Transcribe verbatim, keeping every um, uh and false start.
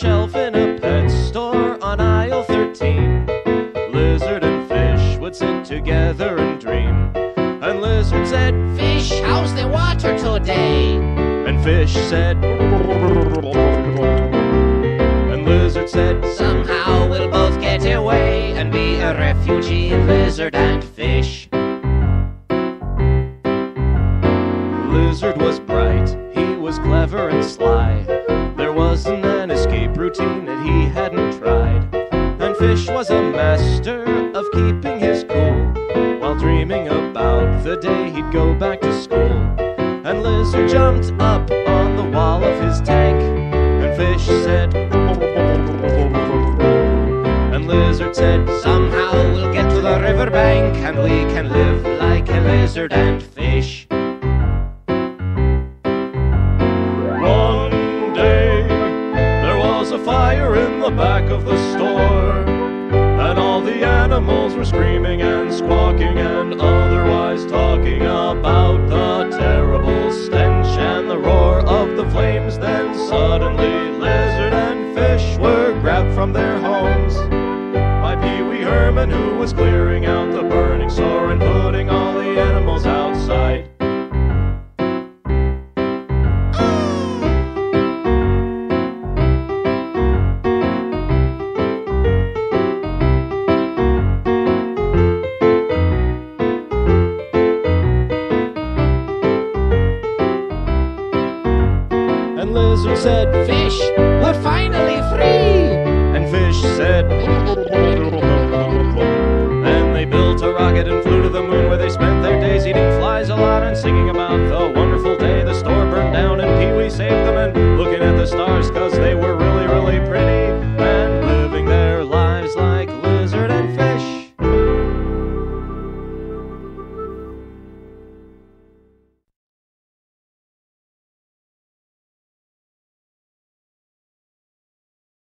shelf in a pet store on aisle thirteen. Lizard and fish would sit together and dream. And lizard said, "Fish, how's the water today?" And fish said, and lizard said, "Somehow we'll both get away and be a refugee, lizard and fish." Lizard was bright, he was clever and sly. There wasn't an escape routine that he hadn't tried. And fish was a master of keeping his cool, while dreaming about the day he'd go back to school. And lizard jumped up on the wall of his tank, and fish said, and lizard said, "Somehow we'll get to the riverbank and we can live like a lizard and fish." Fire in the back of the store, and all the animals were screaming and squawking and otherwise talking about the terrible stench and the roar of the flames. Then suddenly lizard and fish were grabbed from their homes by Pee-wee Herman, who was clearing out the burning store and putting all the animals outside. And lizard said, "Fish, we're finally free!" And fish said, and they built a rocket and flew to the moon, where they spent their days eating flies a lot and singing about the wonderful day the store burned down and Pee-wee saved them, and looking at the stars 'cause they were really